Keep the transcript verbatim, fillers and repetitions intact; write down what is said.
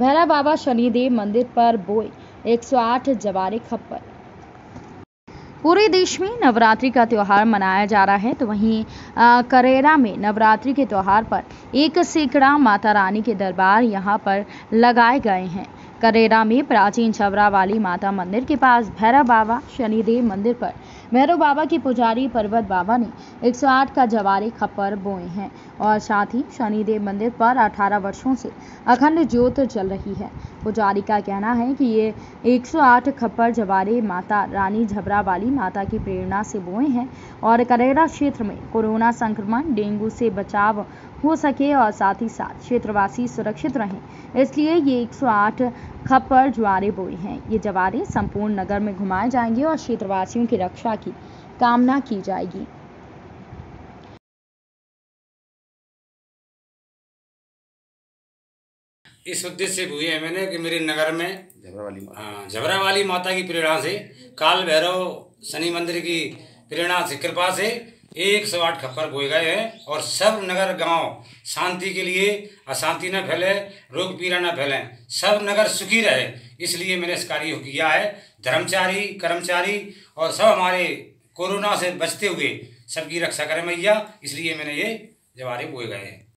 भैरव बाबा शनिदेव मंदिर पर बोए एक सौ आठ जवारे खप्पर। पूरे देश में नवरात्रि का त्यौहार मनाया जा रहा है, तो वहीं करेरा में नवरात्रि के त्यौहार पर एक सैकड़ा माता रानी के दरबार यहां पर लगाए गए हैं। करेरा में प्राचीन झबरावाली माता मंदिर के पास भैरव बाबा शनिदेव मंदिर पर भैरव बाबा के पुजारी पर्वत बाबा ने एक सौ आठ का जवारे खप्पर बोए हैं और साथ ही शनिदेव मंदिर पर अठारह वर्षों से अखंड ज्योत जल रही है। पुजारी का कहना है कि ये एक सौ आठ खप्पर जवारे माता रानी झबरावाली माता की प्रेरणा से बोए हैं और करेरा क्षेत्र में कोरोना संक्रमण, डेंगू से बचाव हो सके और साथ ही साथ क्षेत्रवासी सुरक्षित रहें, इसलिए ये एक सौ आठ खप्पर ज्वारे बोए हैं। ये ज्वारे संपूर्ण नगर में घुमाए जाएंगे और क्षेत्रवासियों की रक्षा की कामना की जाएगी। इस उद्देश्य से हुई है मैंने कि मेरे नगर में झबरावाली झबरावाली माता की प्रेरणा से काल भैरव शनि मंदिर की प्रेरणा से कृपा से एक सौ आठ खप्पर बोए गए हैं और सब नगर गांव शांति के लिए, अशांति न फैले, रोग पीड़ा न फैले, सब नगर सुखी रहे, इसलिए मैंने इस कार्य किया है। धर्मचारी, कर्मचारी और सब हमारे कोरोना से बचते हुए सबकी रक्षा करें मैया, इसलिए मैंने ये जवारे बोए गए हैं।